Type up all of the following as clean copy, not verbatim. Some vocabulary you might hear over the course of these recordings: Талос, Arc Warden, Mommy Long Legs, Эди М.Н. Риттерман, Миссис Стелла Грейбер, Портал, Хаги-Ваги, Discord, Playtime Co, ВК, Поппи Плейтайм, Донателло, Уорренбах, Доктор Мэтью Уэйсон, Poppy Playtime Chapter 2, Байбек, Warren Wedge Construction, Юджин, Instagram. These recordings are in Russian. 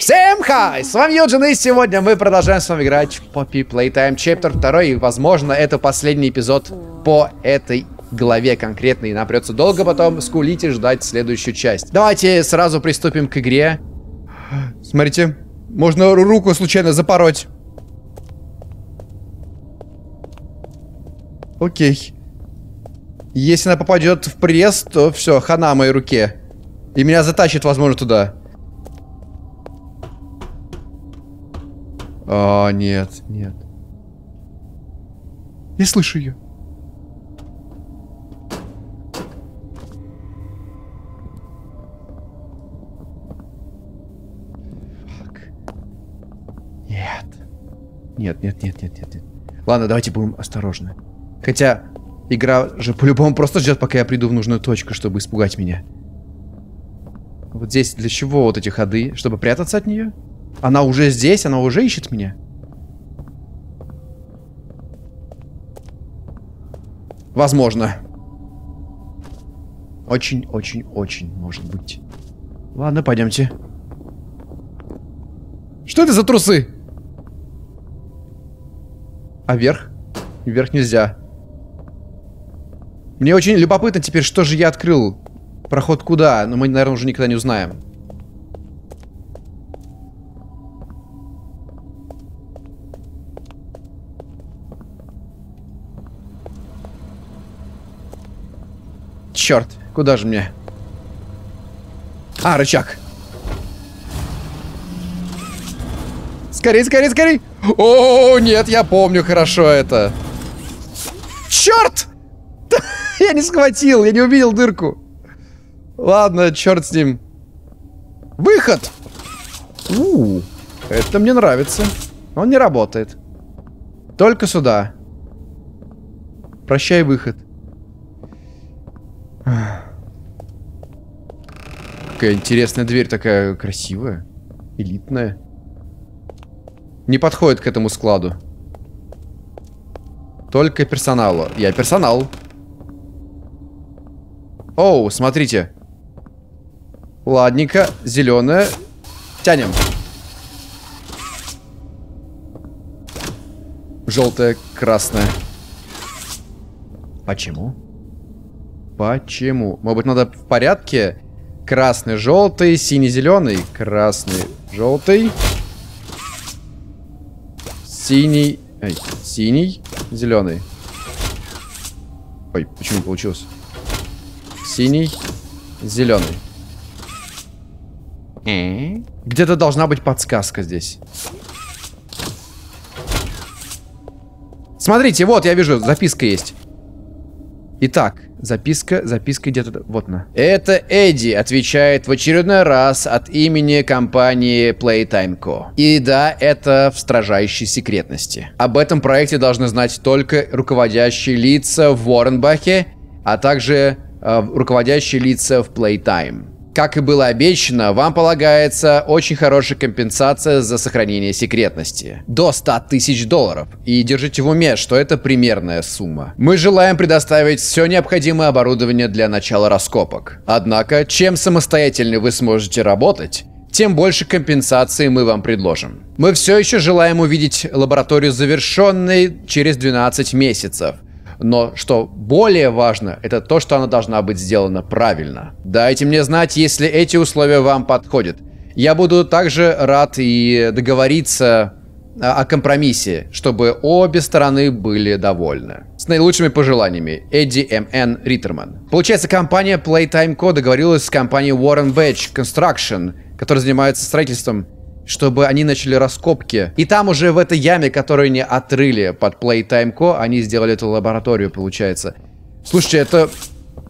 Всем хай! С вами Юджин, и сегодня мы продолжаем с вами играть в Poppy Playtime Chapter 2. И, возможно, это последний эпизод по этой главе конкретно. И нам придется долго потом скулить и ждать следующую часть. Давайте сразу приступим к игре. Смотрите, можно руку случайно запороть. Окей. Если она попадет в пресс, то все, хана моей руке. И меня затащит, возможно, туда. А, нет, нет. Я слышу ее. Нет. Нет, нет, нет, нет, нет, нет. Ладно, давайте будем осторожны. Хотя игра же по-любому просто ждет, пока я приду в нужную точку, чтобы испугать меня. Вот здесь для чего вот эти ходы? Чтобы прятаться от нее? Она уже здесь, она уже ищет меня. Возможно. Очень-очень-очень может быть. Ладно, пойдемте. Что это за трусы? А вверх? Вверх нельзя. Мне очень любопытно теперь, что же я открыл. Проход куда? Но мы, наверное, уже никогда не узнаем. Черт, куда же мне? А, рычаг. Скорей, скорей, скорей! О, нет, я помню хорошо это. Черт! Я не схватил, я не увидел дырку. Ладно, черт с ним. Выход! Это мне нравится. Он не работает. Только сюда. Прощай, выход. Какая интересная дверь, такая красивая. Элитная. Не подходит к этому складу. Только персоналу. Я персонал. Оу, смотрите. Ладненько, зеленая. Тянем. Желтая, красная. Почему? Почему? Может быть, надо в порядке? Красный, желтый, синий, зеленый. Красный, желтый. Синий. Эй, синий, зеленый. Ой, почему не получилось? Синий, зеленый. Где-то должна быть подсказка здесь. Смотрите, вот я вижу, записка есть. Итак, записка где-то... Вот она. Это Эдди отвечает в очередной раз от имени компании Playtime Co. И да, это в строжайшей секретности. Об этом проекте должны знать только руководящие лица в Уорренбахе, а также руководящие лица в Playtime. Как и было обещано, вам полагается очень хорошая компенсация за сохранение секретности. До 100 тысяч долларов. И держите в уме, что это примерная сумма. Мы желаем предоставить все необходимое оборудование для начала раскопок. Однако, чем самостоятельнее вы сможете работать, тем больше компенсации мы вам предложим. Мы все еще желаем увидеть лабораторию завершенной через 12 месяцев. Но что более важно, это то, что она должна быть сделана правильно. Дайте мне знать, если эти условия вам подходят. Я буду также рад и договориться о компромиссе, чтобы обе стороны были довольны. С наилучшими пожеланиями. Эди М.Н. Риттерман. Получается, компания Playtime Co. договорилась с компанией Warren Wedge Construction, которая занимается строительством, чтобы они начали раскопки. И там уже в этой яме, которую они отрыли под Playtime Co, они сделали эту лабораторию, получается. Слушайте,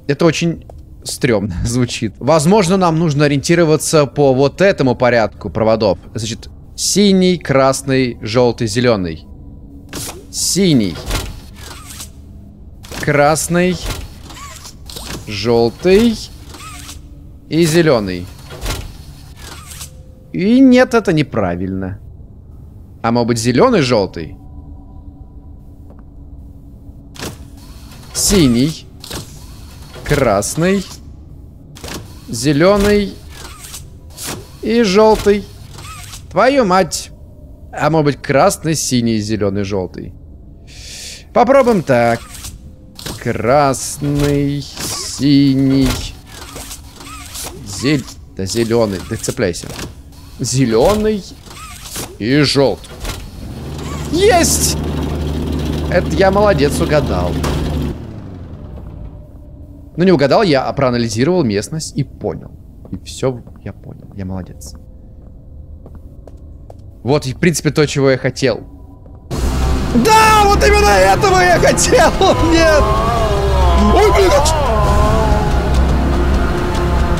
это очень стрёмно звучит. Возможно, нам нужно ориентироваться по вот этому порядку проводов. Значит, синий, красный, желтый, зеленый. Синий. Красный. Желтый. И зеленый. И нет, это неправильно. А может быть, зеленый, желтый? Синий. Красный. Зеленый. и желтый. Твою мать. А может быть красный, синий, зеленый, желтый. Попробуем так. Красный, синий, да, зеленый. Да цепляйся. Зеленый и желтый. Есть! Это я молодец, угадал. Ну не угадал, я проанализировал местность и понял. И все, я понял. Я молодец. Вот, и, в принципе, то, чего я хотел. Да, вот именно этого я хотел! Нет! Ой, блин!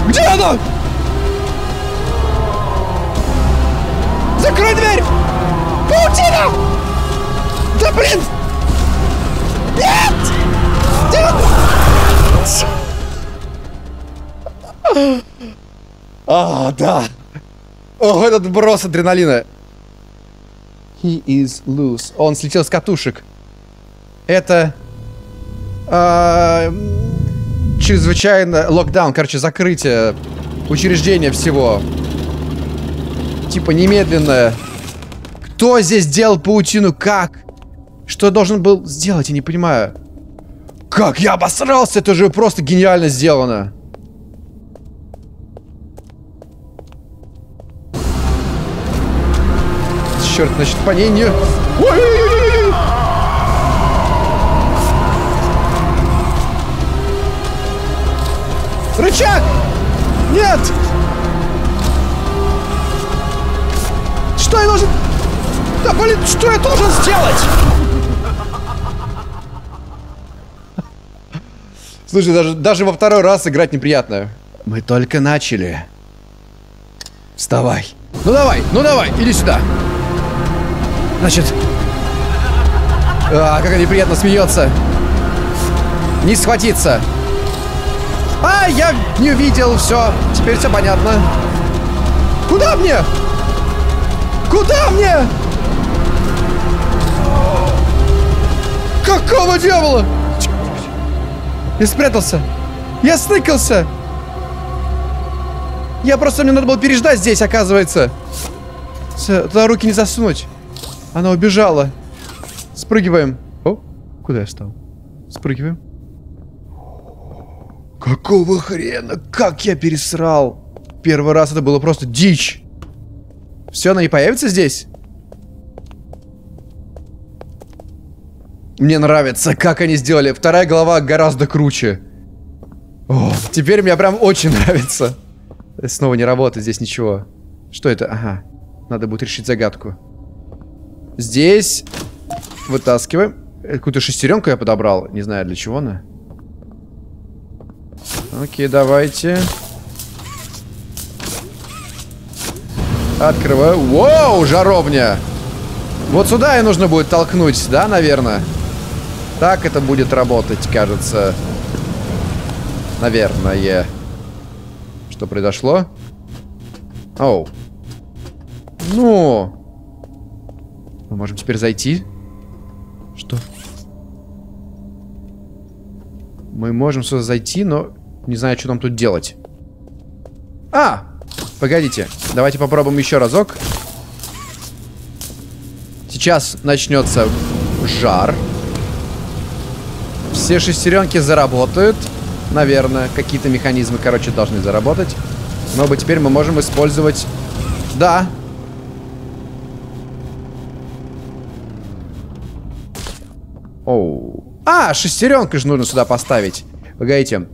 Где она? Закрой дверь! Паутина! Да блин! Нет! Нет! А, да! О, этот брос адреналина! He is loose. Он слетел с катушек. Это... чрезвычайно... Локдаун, короче, закрытие учреждения всего. Типа немедленное. Кто здесь делал паутину? Как? Что должен был сделать? Я не понимаю. Как я обосрался? Это же просто гениально сделано. Черт, значит, по ней не... Ой-ой-ой-ой-ой! Рычаг! Нет! Что я должен... Да, блин, что я должен сделать? Слушай, даже во второй раз играть неприятно. Мы только начали. Вставай. Ну давай, иди сюда. Значит... А, как она неприятно смеется. Не схватиться. А, я не увидел, все. Теперь все понятно. Куда мне? Куда мне? Какого дьявола? Я спрятался. Я сныкался. Я просто... Мне надо было переждать здесь, оказывается. Все, туда руки не засунуть. Она убежала. Спрыгиваем. О, куда я встал? Спрыгиваем. Какого хрена? Как я пересрал? Первый раз это было просто дичь. Все, она не появится здесь? Мне нравится, как они сделали. Вторая глава гораздо круче. О, теперь мне прям очень нравится. Снова не работает здесь ничего. Что это? Ага. Надо будет решить загадку. Здесь вытаскиваем. Какую-то шестеренку я подобрал. Не знаю, для чего она. Окей, давайте. Открываю. Воу, жаровня! Вот сюда и нужно будет толкнуть, да, наверное? Так это будет работать, кажется. Наверное. Что произошло? Оу. Ну... Мы можем теперь зайти? Что? Мы можем сюда зайти, но не знаю, что нам тут делать. А! Погодите. Давайте попробуем еще разок. Сейчас начнется жар. Все шестеренки заработают. Наверное, какие-то механизмы, короче, должны заработать. Но теперь мы можем использовать... Да! Оу. А, шестеренку же нужно сюда поставить. Погодите.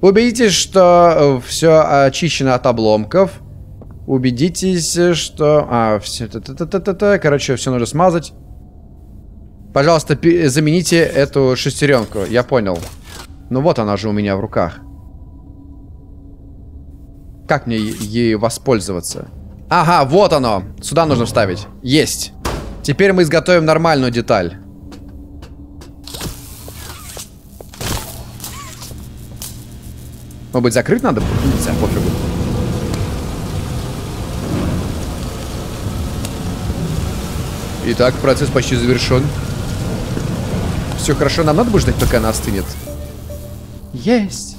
Убедитесь, что все очищено от обломков. Убедитесь, что... А, все... Короче, все нужно смазать. Пожалуйста, замените эту шестеренку. Я понял. Ну вот она же у меня в руках. Как мне ею воспользоваться? Ага, вот оно. Сюда нужно вставить. Есть. Теперь мы изготовим нормальную деталь. Может быть, закрыть надо? Нельзя, пофигу. Итак, процесс почти завершен. Все хорошо, нам надо будет ждать, пока она остынет. Есть.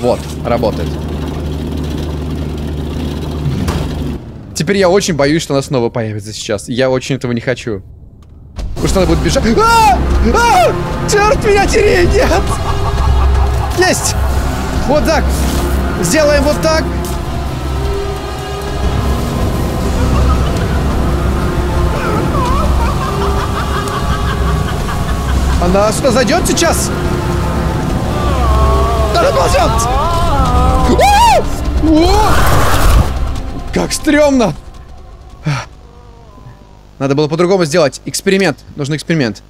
Вот, работает. Теперь я очень боюсь, что она снова появится сейчас. Я очень этого не хочу. Потому что она будет бежать. Черт меня дери! Нет! Есть! Вот так! Сделаем вот так! Она сюда зайдет сейчас? Она ползет! Как стрёмно! Надо было по-другому сделать. Эксперимент. Нужен эксперимент.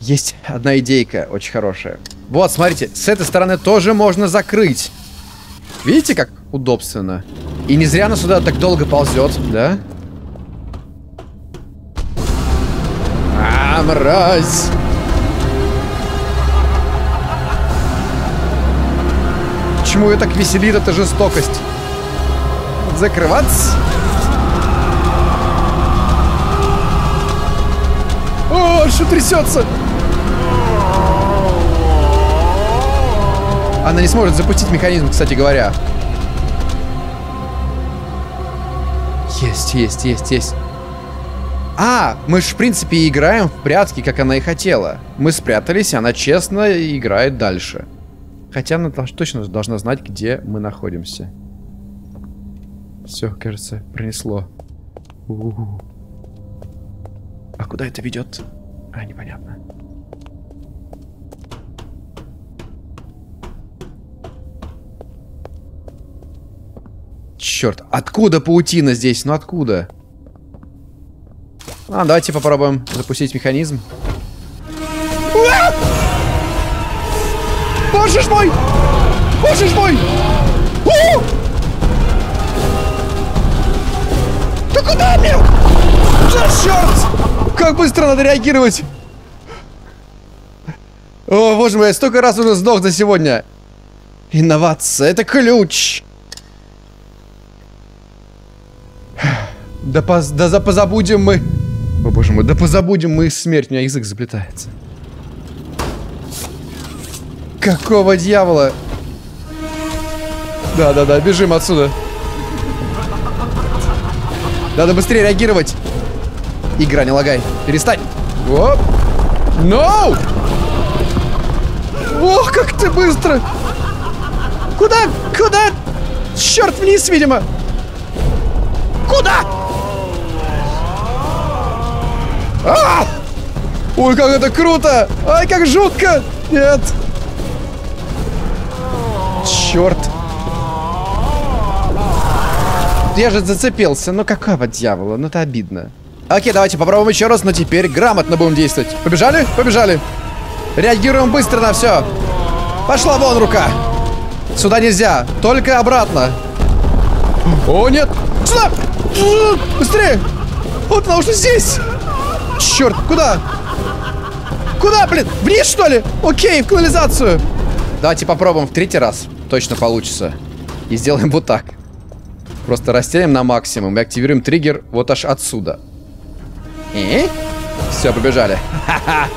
Есть одна идейка очень хорошая. Вот, смотрите, с этой стороны тоже можно закрыть. Видите, как удобственно? И не зря она сюда так долго ползет, да? А, мразь! Почему ее так веселит эта жестокость? Закрываться? О, что трясется? Она не сможет запустить механизм, кстати говоря. Есть, есть, есть, есть. А, мы же в принципе играем в прятки, как она и хотела. Мы спрятались, она честно играет дальше. Хотя она точно должна знать, где мы находимся. Все, кажется, пронесло. А куда это ведет? А, непонятно. Черт, откуда паутина здесь? Ну откуда? А, давайте попробуем запустить механизм. Боже мой! Боже мой! Ты куда мне? Черт! Как быстро надо реагировать! О, боже мой, я столько раз уже сдох за сегодня! Инновация, это ключ! Да позабудем мы... О, боже мой, да позабудем мы смерть, у меня язык заплетается. Какого дьявола? Да-да-да, бежим отсюда. Надо быстрее реагировать. Игра, не лагай. Перестань. Оп. No! Ох, как ты быстро. Куда? Куда? Черт, вниз, видимо. Куда? А! Ой, как это круто. Ай, как жутко. Нет. Черт. Я же зацепился. Ну какого дьявола? Ну это обидно. Окей, давайте попробуем еще раз, но теперь грамотно будем действовать. Побежали? Побежали. Реагируем быстро на все. Пошла вон рука. Сюда нельзя. Только обратно. О, нет. Сюда! Быстрее! Вот она уже здесь. Черт, куда? Куда, блин? Вниз, что ли? Окей, в канализацию. Давайте попробуем в третий раз. Точно получится. И сделаем вот так. Просто растянем на максимум и активируем триггер вот аж отсюда. И? Все, побежали. Ха-ха.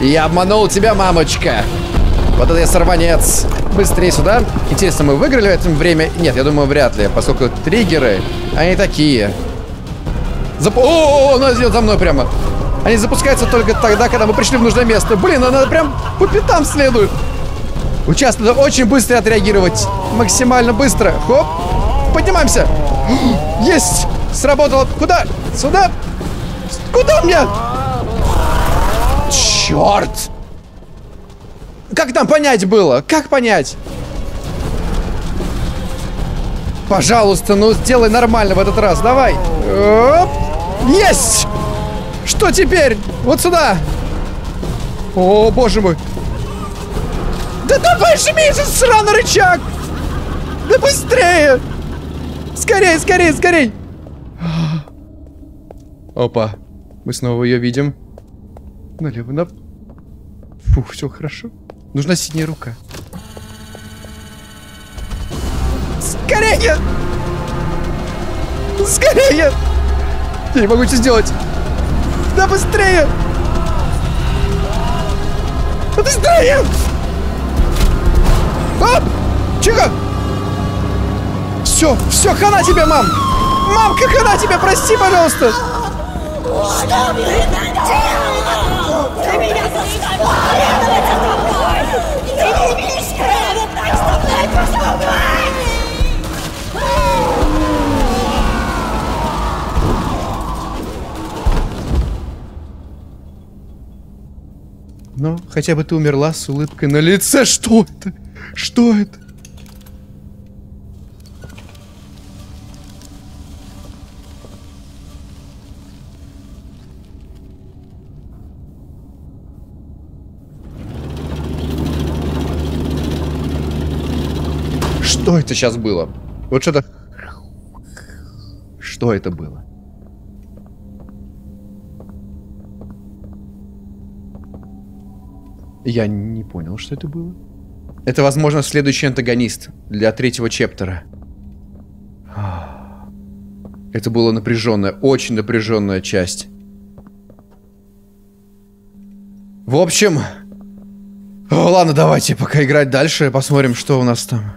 Я обманул тебя, мамочка. Вот это я сорванец. Быстрее сюда. Интересно, мы выиграли в это время? Нет, я думаю, вряд ли. Поскольку триггеры, они такие. О, она идет за мной прямо. Они запускаются только тогда, когда мы пришли в нужное место. Блин, она прям по пятам следует. Сейчас надо очень быстро отреагировать. Максимально быстро. Хоп. Поднимаемся. Есть. Сработало. Куда? Сюда. Куда меня? Черт. Как там понять было? Как понять? Пожалуйста, ну сделай нормально в этот раз. Давай. Оп. Есть. Что теперь? Вот сюда. О, боже мой. Да давай жми, этот сраный рычаг. Да быстрее. Скорей, скорей, скорей! Опа. Мы снова ее видим. Налево, на... Фух, все хорошо. Нужна синяя рука. Скорее! Скорее! Я не могу это сделать. Да быстрее! Быстрее! Оп! Тихо! Все, все, хана тебе, мам! Мамка, хана тебе, прости, пожалуйста! Что мне наделала? Ты меня заставила следовать за тобой! Ты не умеешь рядом так со мной поступать! Ну, хотя бы ты умерла с улыбкой на лице. Что это? Что это? Что это сейчас было? Вот что-то... Что это было? Я не понял, что это было. Это, возможно, следующий антагонист для третьего чептера. Это была напряженная, очень напряженная часть. В общем... Ладно, давайте пока играть дальше, посмотрим, что у нас там.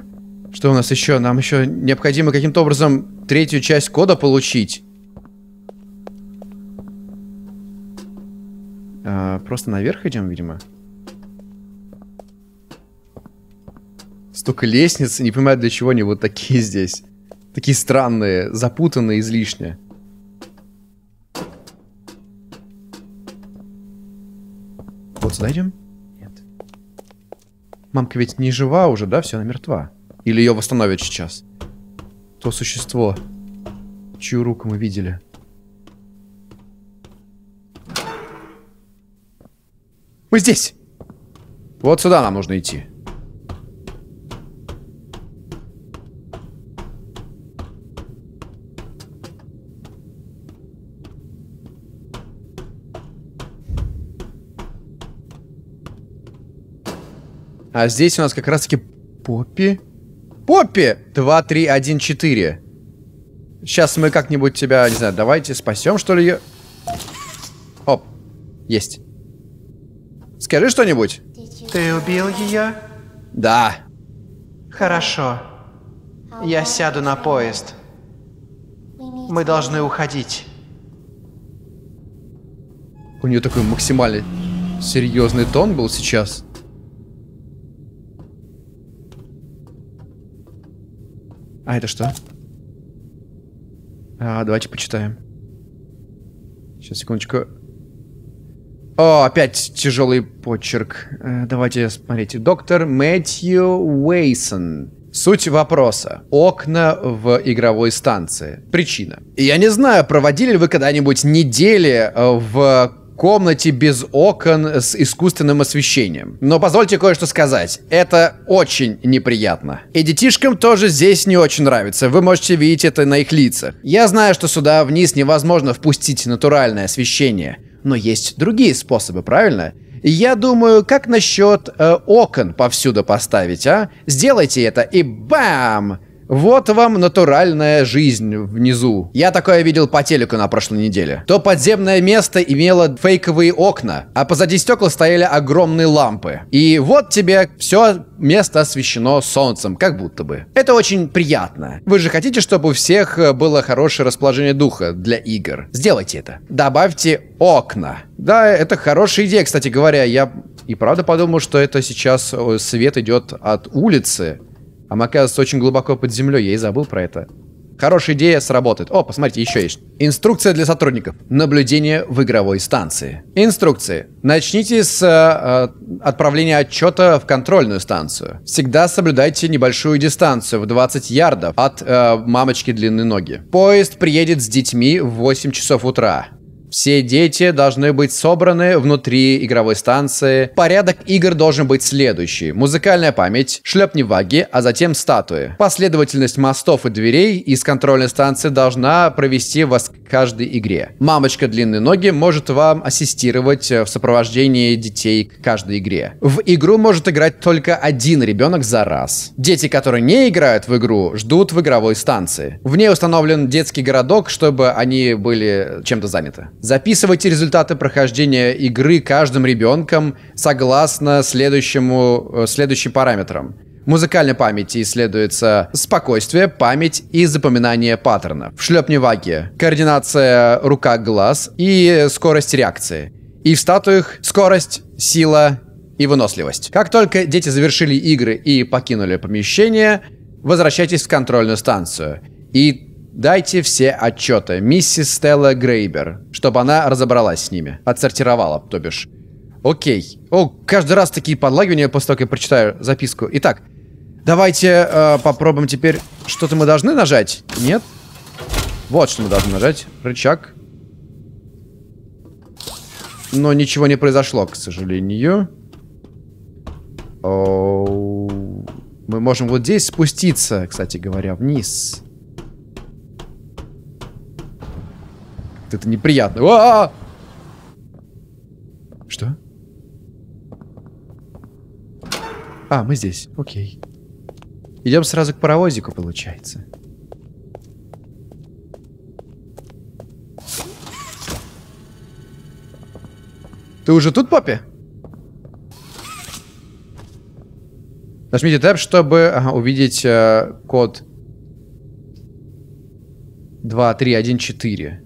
Что у нас еще? Нам еще необходимо каким-то образом третью часть кода получить. Просто наверх идем, видимо. Столько лестниц, не понимаю, для чего они вот такие здесь. Такие странные, запутанные излишне. Вот сюда идем? Нет. Мамка ведь не жива уже, да? Все, она мертва. Или ее восстановят сейчас. То существо, чью руку мы видели. Мы здесь! Вот сюда нам нужно идти. А здесь у нас как раз-таки Поппи. Поппи! 2, 3, 1, 4. Сейчас мы как-нибудь тебя, не знаю, давайте спасем, что ли, ее. Оп. Есть. Скажи что-нибудь. Ты убил ее? Да. Хорошо. Я сяду на поезд. Мы должны уходить. У нее такой максимально серьезный тон был сейчас. А это что? Давайте почитаем. Сейчас, секундочку. О, опять тяжелый почерк. Давайте смотрите. Доктор Мэтью Уэйсон. Суть вопроса. Окна в игровой станции. Причина. Я не знаю, проводили ли вы когда-нибудь недели в комнате без окон с искусственным освещением. Но позвольте кое-что сказать. Это очень неприятно. И детишкам тоже здесь не очень нравится. Вы можете видеть это на их лицах. Я знаю, что сюда вниз невозможно впустить натуральное освещение. Но есть другие способы, правильно? Я думаю, как насчет окон повсюду поставить, а? Сделайте это и бам! Вот вам натуральная жизнь внизу. Я такое видел по телеку на прошлой неделе. То подземное место имело фейковые окна, а позади стекла стояли огромные лампы. И вот тебе все место освещено солнцем, как будто бы. Это очень приятно. Вы же хотите, чтобы у всех было хорошее расположение духа для игр. Сделайте это. Добавьте окна. Да, это хорошая идея, кстати говоря. Я и правда подумал, что это сейчас свет идет от улицы. А мы, оказывается, очень глубоко под землей. Я и забыл про это. Хорошая идея, сработает. О, посмотрите, еще есть. Инструкция для сотрудников. Наблюдение в игровой станции. Инструкции. Начните с отправления отчета в контрольную станцию. Всегда соблюдайте небольшую дистанцию в 20 ярдов от мамочки длинной ноги. Поезд приедет с детьми в 8 часов утра. Все дети должны быть собраны внутри игровой станции. Порядок игр должен быть следующий. Музыкальная память, шлепни ваги, а затем статуи. Последовательность мостов и дверей из контрольной станции должна провести вас к каждой игре. Мамочка длинной ноги может вам ассистировать в сопровождении детей к каждой игре. В игру может играть только один ребенок за раз. Дети, которые не играют в игру, ждут в игровой станции. В ней установлен детский городок, чтобы они были чем-то заняты. Записывайте результаты прохождения игры каждым ребенком согласно следующим параметрам. Музыкальной памяти исследуется спокойствие, память и запоминание паттернов. В шлепни-ваге координация рука-глаз и скорость реакции. И в статуях скорость, сила и выносливость. Как только дети завершили игры и покинули помещение, возвращайтесь в контрольную станцию и дайте все отчеты миссис Стелла Грейбер, чтобы она разобралась с ними, отсортировала, то бишь. Окей. О, каждый раз такие подлагивания после того, как я прочитаю записку. Итак, давайте попробуем теперь... Что-то мы должны нажать? Нет? Вот что мы должны нажать. Рычаг. Но ничего не произошло, к сожалению. Оу. Мы можем вот здесь спуститься, кстати говоря, вниз. Это неприятно. А-а-а! Что? А, мы здесь. Окей. Идем сразу к паровозику, получается. Ты уже тут, Поппи? Нажмите Tab, чтобы увидеть код 2314.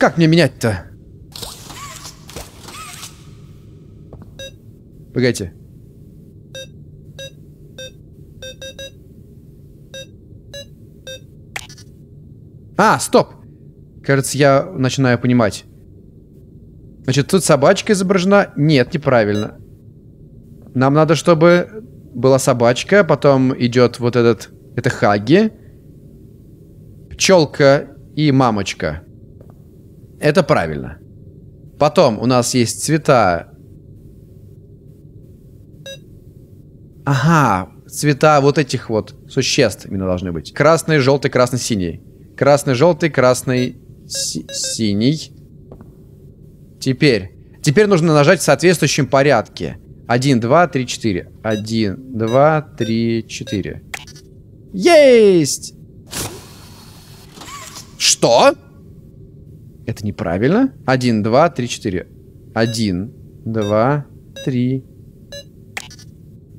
Как мне менять-то? Погодите. А, стоп! Кажется, я начинаю понимать. Значит, тут собачка изображена. Нет, неправильно. Нам надо, чтобы была собачка, потом идет вот этот... Это Хаги. Пчелка и мамочка. Это правильно. Потом у нас есть цвета. Ага, цвета вот этих вот существ именно должны быть. Красный, желтый, красный, синий. Красный, желтый, красный, синий. Теперь нужно нажать в соответствующем порядке. 1, 2, 3, 4. 1, 2, 3, 4. Есть! Что? Это неправильно. 1, 2, 3, 4. 1, 2, 3.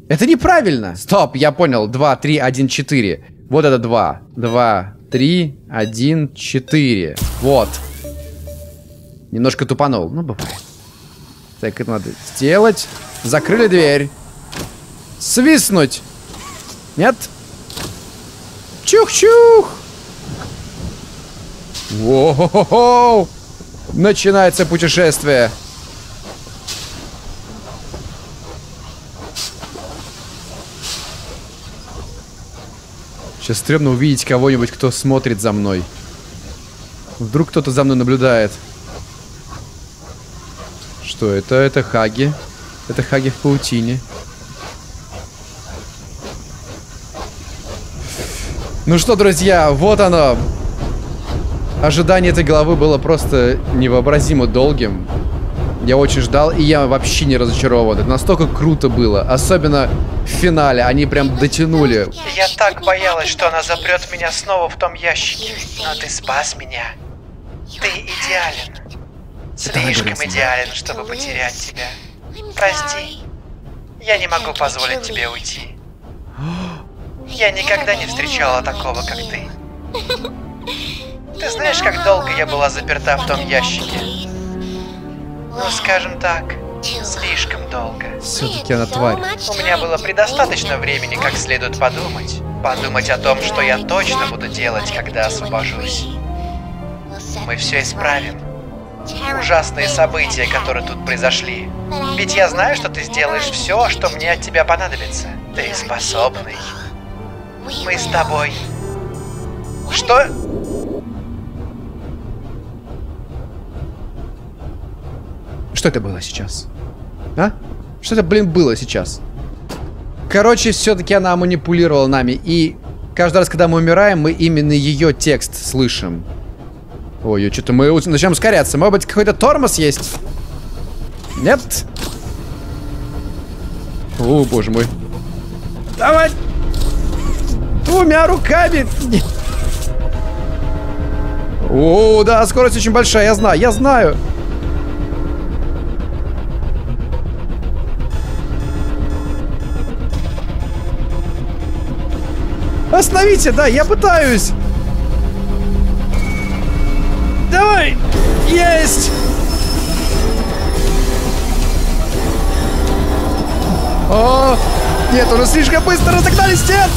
Это неправильно! Стоп, я понял. 2, 3, 1, 4. Вот это 2. 2, 3, 1, 4. Вот. Немножко тупанул. Ну, бывает. Так, это надо сделать. Закрыли дверь. Свистнуть. Нет? Чух-чух! Воу-хо-хо-хо! Начинается путешествие. Сейчас стрёмно увидеть кого-нибудь, кто смотрит за мной. Вдруг кто-то за мной наблюдает. Что это? Это Хаги. Это Хаги в паутине. Ну что, друзья, вот оно. Ожидание этой главы было просто невообразимо долгим. Я очень ждал, и я вообще не разочарован. Это настолько круто было. Особенно в финале. Они прям дотянули. Я так боялась, что она запрет меня снова в том ящике. Но ты спас меня. Ты идеален. Слишком идеален, чтобы потерять тебя. Прости. Я не могу позволить тебе уйти. Я никогда не встречала такого, как ты. Ты знаешь, как долго я была заперта в том ящике? Ну, скажем так, слишком долго. Все-таки она тварь. У меня было предостаточно времени, как следует подумать. Подумать о том, что я точно буду делать, когда освобожусь. Мы все исправим. Ужасные события, которые тут произошли. Ведь я знаю, что ты сделаешь все, что мне от тебя понадобится. Ты способный. Мы с тобой. Что? Что это было сейчас? А? Что это, блин, было сейчас? Короче, все-таки она манипулировала нами. И каждый раз, когда мы умираем, мы именно ее текст слышим. Ой, что-то мы начнем ускоряться. Может быть, какой-то тормоз есть? Нет? О, боже мой. Давай! Двумя руками! О, да, скорость очень большая, я знаю, я знаю. Остановите, да, я пытаюсь. Давай! Есть! О! Нет, уже слишком быстро разогнались, нет!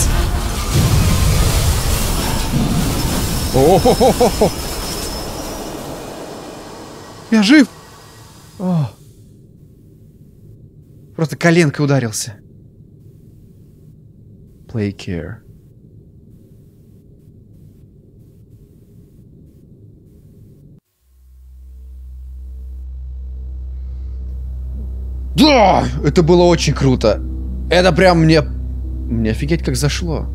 О-хо-хо-хо-хо! Я жив! О. Просто коленкой ударился. Play care. Да! Это было очень круто. Это прям мне... Мне офигеть как зашло.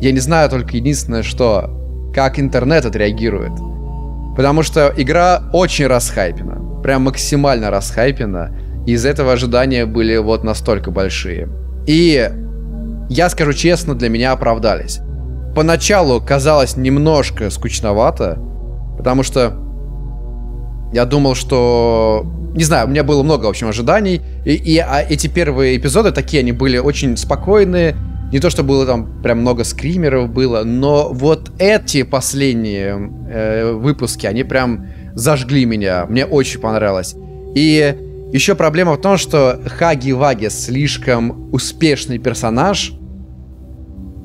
Я не знаю только единственное, что... Как интернет отреагирует. Потому что игра очень расхайпена. Прям максимально расхайпена. И из этого ожидания были вот настолько большие. И... Я скажу честно, для меня оправдались. Поначалу казалось немножко скучновато. Потому что... Я думал, что... Не знаю, у меня было много, в общем, ожиданий. И эти первые эпизоды, такие они были очень спокойные. Не то, что было там прям много скримеров было, но вот эти последние выпуски, они прям зажгли меня. Мне очень понравилось. И еще проблема в том, что Хаги-Ваги слишком успешный персонаж,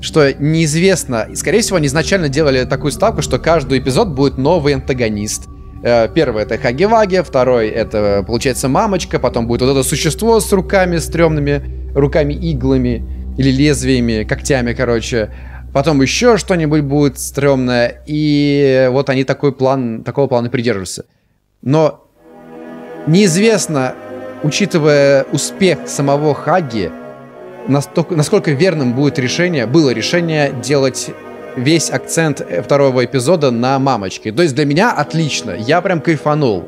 что неизвестно. И, скорее всего, они изначально делали такую ставку, что каждый эпизод будет новый антагонист. Первый это Хаги-Ваги, второй это, получается, мамочка, потом будет вот это существо с руками стрёмными, руками-иглами или лезвиями, когтями, короче. Потом еще что-нибудь будет стрёмное, и вот они такого плана придерживаются. Но неизвестно, учитывая успех самого Хаги, насколько верным будет было решение делать... весь акцент второго эпизода на мамочке. То есть для меня отлично. Я прям кайфанул.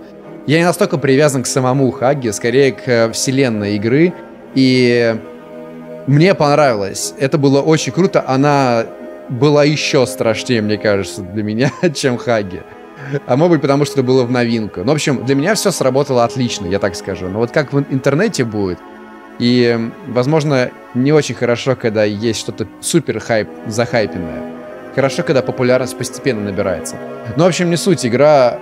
Я не настолько привязан к самому Хаги, скорее к вселенной игры. И мне понравилось. Это было очень круто. Она была еще страшнее, мне кажется, для меня, чем Хаги. А может быть, потому что это было в новинку. Ну, в общем, для меня все сработало отлично, я так скажу. Но вот как в интернете будет. И, возможно, не очень хорошо, когда есть что-то супер захайпенное. Хорошо, когда популярность постепенно набирается. Но, в общем, не суть. Игра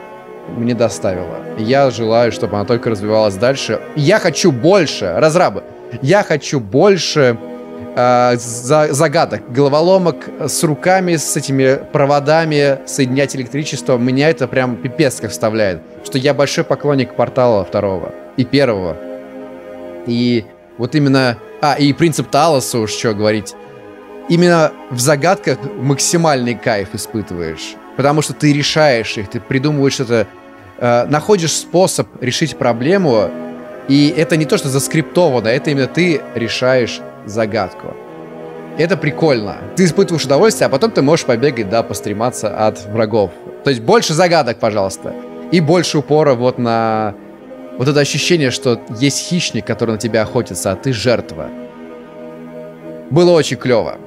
мне доставила. Я желаю, чтобы она только развивалась дальше. Я хочу больше, разрабы. Я хочу больше загадок, головоломок с руками, с этими проводами, соединять электричество. Меня это прям пипец как вставляет. Что я большой поклонник портала 2 и 1. И вот именно... А, и принцип Талоса уж, что говорить. Именно в загадках максимальный кайф испытываешь. Потому что ты решаешь их, ты придумываешь это, находишь способ решить проблему. И это не то, что заскриптовано, это именно ты решаешь загадку. Это прикольно. Ты испытываешь удовольствие, а потом ты можешь побегать, да, пострематься от врагов. То есть больше загадок, пожалуйста. И больше упора вот на... Вот это ощущение, что есть хищник, который на тебя охотится, а ты жертва. Было очень клево.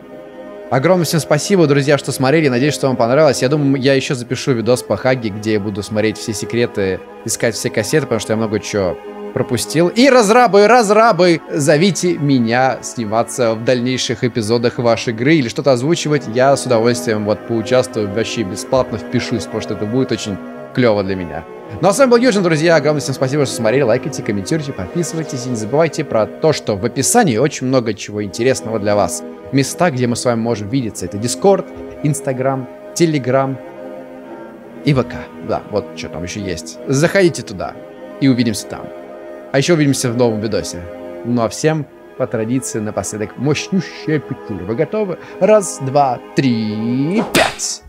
Огромное всем спасибо, друзья, что смотрели. Надеюсь, что вам понравилось. Я думаю, я еще запишу видос по Хаги, где я буду смотреть все секреты, искать все кассеты, потому что я много чего пропустил. И разрабы, зовите меня сниматься в дальнейших эпизодах вашей игры или что-то озвучивать. Я с удовольствием вот поучаствую, вообще бесплатно впишусь, потому что это будет очень клево для меня. Ну а с вами был Юджин, друзья. Огромное всем спасибо, что смотрели. Лайкайте, комментируйте, подписывайтесь. И не забывайте про то, что в описании очень много чего интересного для вас. Места, где мы с вами можем видеться. Это Discord, Instagram, Telegram и ВК. Да, вот что там еще есть. Заходите туда и увидимся там. А еще увидимся в новом видосе. Ну а всем по традиции напоследок мощнющая петля. Вы готовы? 1, 2, 3, 5!